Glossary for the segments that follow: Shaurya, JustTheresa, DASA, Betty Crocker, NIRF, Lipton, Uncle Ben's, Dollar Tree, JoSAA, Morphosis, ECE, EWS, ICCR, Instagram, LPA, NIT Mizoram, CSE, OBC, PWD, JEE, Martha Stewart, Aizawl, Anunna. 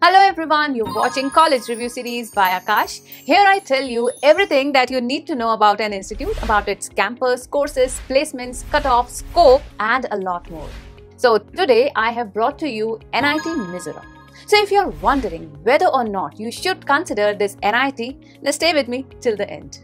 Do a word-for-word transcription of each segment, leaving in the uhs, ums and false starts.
Hello everyone, you're watching College Review Series by Akash. Here I tell you everything that you need to know about an institute, about its campus, courses, placements, cutoffs, scope and a lot more. So today I have brought to you N I T Mizoram. So if you're wondering whether or not you should consider this N I T, then stay with me till the end.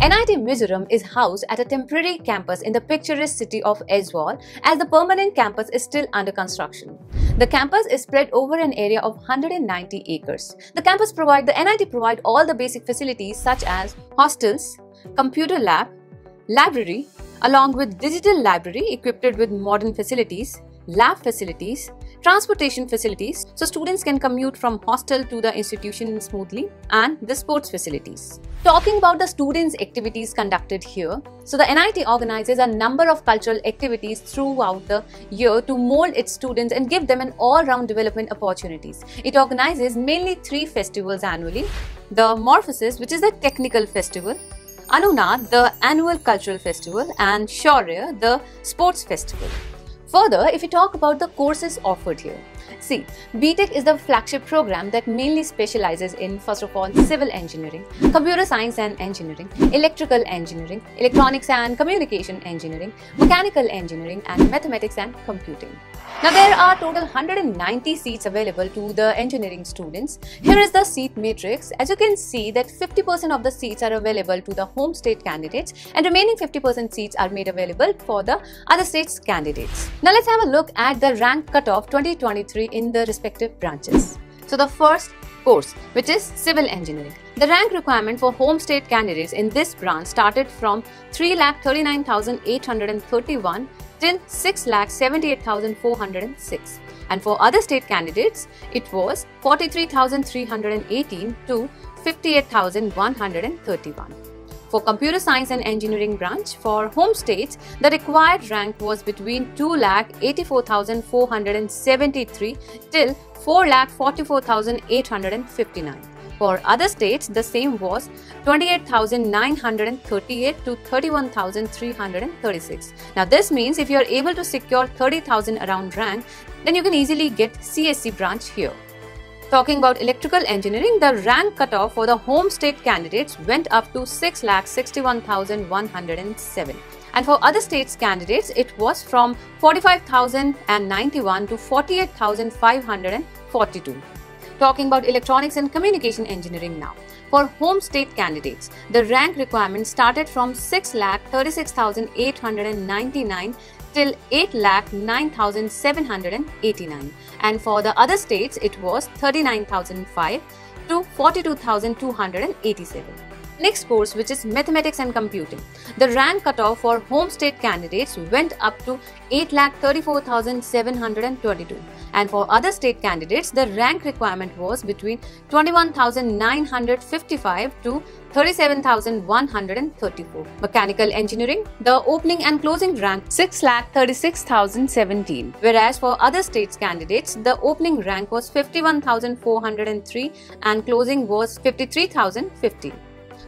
N I T Mizoram is housed at a temporary campus in the picturesque city of Aizawl, as the permanent campus is still under construction. The campus is spread over an area of one hundred ninety acres. The campus provide the N I T provide all the basic facilities such as hostels, computer lab, library, along with digital library equipped with modern facilities, lab facilities, transportation facilities, so students can commute from hostel to the institution smoothly, and the sports facilities. Talking about the students' activities conducted here, so the N I T organizes a number of cultural activities throughout the year to mold its students and give them an all-round development opportunities. It organizes mainly three festivals annually: the Morphosis, which is the technical festival, Anunna, the annual cultural festival, and Shaurya, the sports festival. Further, if you talk about the courses offered here, see, B Tech is the flagship program that mainly specializes in, first of all, civil engineering, computer science and engineering, electrical engineering, electronics and communication engineering, mechanical engineering, and mathematics and computing. Now, there are total one hundred ninety seats available to the engineering students. Here is the seat matrix. As you can see that fifty percent of the seats are available to the home state candidates and remaining fifty percent seats are made available for the other states candidates. Now, let's have a look at the rank cutoff twenty twenty-three in the respective branches. So, the first course, which is civil engineering. The rank requirement for home state candidates in this branch started from three lakh thirty-nine thousand eight hundred thirty-one till six lakh seventy-eight thousand four hundred six, and for other state candidates it was forty-three thousand three hundred eighteen to fifty-eight thousand one hundred thirty-one. For computer science and engineering branch for home states, the required rank was between two lakh eighty-four thousand four hundred seventy-three till four lakh forty-four thousand eight hundred fifty-nine. For other states, the same was twenty-eight thousand nine hundred thirty-eight to thirty-one thousand three hundred thirty-six. Now this means if you are able to secure thirty thousand around rank, then you can easily get C S E branch here. Talking about electrical engineering, the rank cutoff for the home state candidates went up to six lakh sixty-one thousand one hundred seven. And for other states candidates, it was from forty-five thousand ninety-one to forty-eight thousand five hundred forty-two. Talking about electronics and communication engineering now. For home state candidates, the rank requirement started from six lakh thirty-six thousand eight hundred ninety-nine till eight lakh nine thousand seven hundred eighty-nine, and for the other states it was thirty-nine thousand five to forty-two thousand two hundred eighty-seven. Next course, which is mathematics and computing. The rank cutoff for home state candidates went up to eight lakh thirty-four thousand seven hundred twenty-two, and for other state candidates the rank requirement was between twenty-one thousand nine hundred fifty-five to thirty-seven thousand one hundred thirty-four. Mechanical engineering, the opening and closing rank six lakh thirty-six thousand seventeen, whereas for other states candidates the opening rank was fifty-one thousand four hundred three and closing was fifty-three thousand fifty.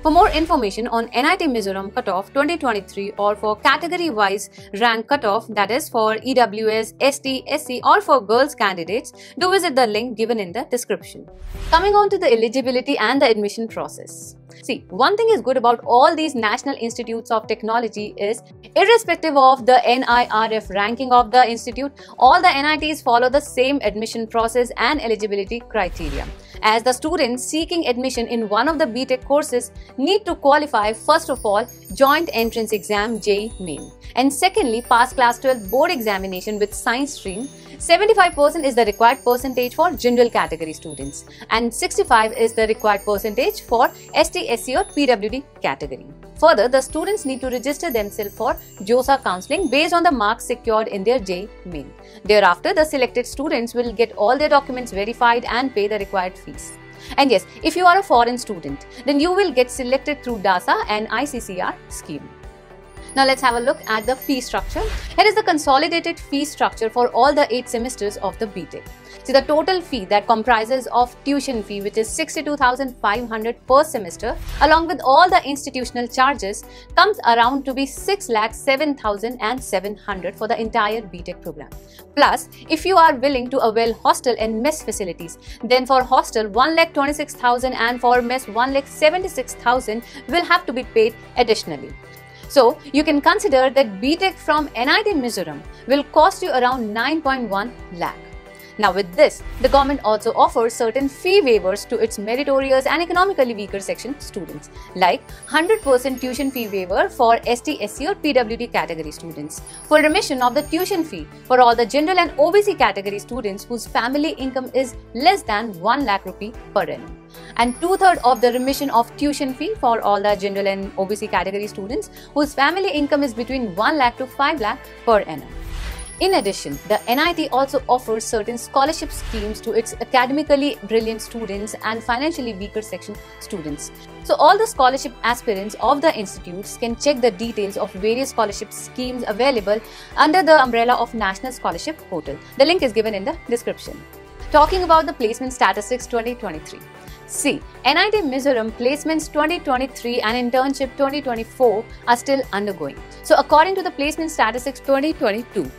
For more information on N I T Mizoram cutoff twenty twenty-three or for category-wise rank cutoff, that is for E W S, S T, S C or for girls candidates, do visit the link given in the description. Coming on to the eligibility and the admission process. See, one thing is good about all these national institutes of technology is, irrespective of the N I R F ranking of the institute, all the N I Ts follow the same admission process and eligibility criteria, as the students seeking admission in one of the B Tech courses need to qualify, first of all, joint entrance exam J E E main, and secondly, pass class twelve board examination with science stream. seventy-five percent is the required percentage for general category students and sixty-five is the required percentage for S T, S C or P W D category. Further, the students need to register themselves for JoSAA counselling based on the marks secured in their J E E main. Thereafter, the selected students will get all their documents verified and pay the required fees. And yes, if you are a foreign student, then you will get selected through DASA and I C C R scheme. Now let's have a look at the fee structure. Here is the consolidated fee structure for all the eight semesters of the B Tech. So the total fee that comprises of tuition fee, which is sixty-two thousand five hundred per semester, along with all the institutional charges, comes around to be six lakh seven thousand seven hundred for the entire B Tech program. Plus, if you are willing to avail hostel and mess facilities, then for hostel one lakh twenty-six thousand and for mess one lakh seventy-six thousand will have to be paid additionally. So, you can consider that B Tech from N I T Mizoram will cost you around nine point one lakh. Now with this, the government also offers certain fee waivers to its meritorious and economically weaker section students, like one hundred percent tuition fee waiver for S T, S C or P W D category students, full remission of the tuition fee for all the general and O B C category students whose family income is less than one lakh rupee per annum, and two-thirds of the remission of tuition fee for all the general and O B C category students whose family income is between one lakh to five lakh per annum. In addition, the N I T also offers certain scholarship schemes to its academically brilliant students and financially weaker section students. So all the scholarship aspirants of the institutes can check the details of various scholarship schemes available under the umbrella of National Scholarship Portal. The link is given in the description. Talking about the placement statistics twenty twenty-three. See, N I T Mizoram placements twenty twenty-three and internship twenty twenty-four are still undergoing. So according to the placement statistics twenty twenty-two,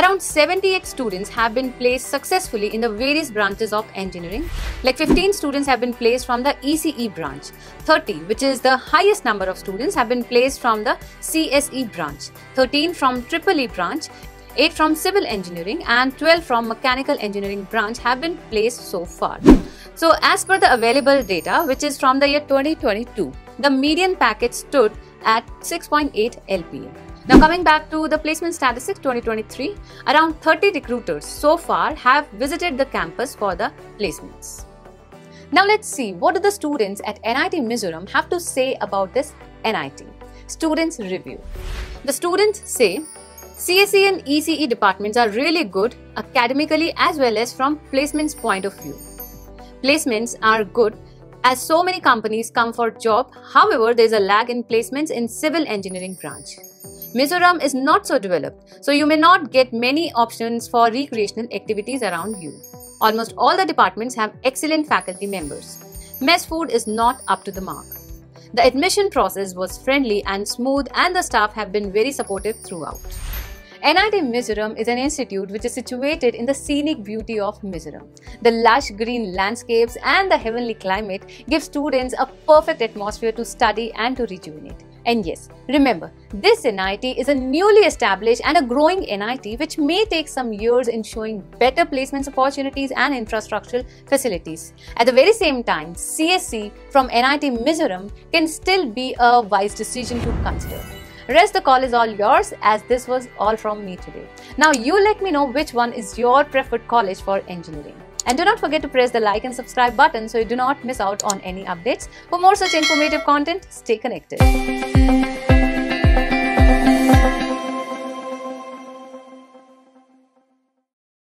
around seventy-eight students have been placed successfully in the various branches of engineering. Like fifteen students have been placed from the E C E branch, thirty, which is the highest number of students, have been placed from the C S E branch, thirteen from triple E branch, eight from civil engineering and twelve from mechanical engineering branch have been placed so far. So as per the available data, which is from the year twenty twenty-two, the median package stood at six point eight L P A. Now coming back to the placement statistics twenty twenty-three, around thirty recruiters so far have visited the campus for the placements. Now let's see what do the students at N I T Mizoram have to say about this N I T. Students review. The students say, C S E and E C E departments are really good academically as well as from placements point of view. Placements are good as so many companies come for job, however there is a lag in placements in civil engineering branch. Mizoram is not so developed, so you may not get many options for recreational activities around you. Almost all the departments have excellent faculty members. Mess food is not up to the mark. The admission process was friendly and smooth and the staff have been very supportive throughout. N I T Mizoram is an institute which is situated in the scenic beauty of Mizoram. The lush green landscapes and the heavenly climate give students a perfect atmosphere to study and to rejuvenate. And yes, remember, this N I T is a newly established and a growing N I T which may take some years in showing better placements opportunities and infrastructural facilities. At the very same time, C S E from N I T Mizoram can still be a wise decision to consider. Rest the call is all yours, as this was all from me today. Now you let me know which one is your preferred college for engineering. And do not forget to press the like and subscribe button so you do not miss out on any updates. For more such informative content, stay connected.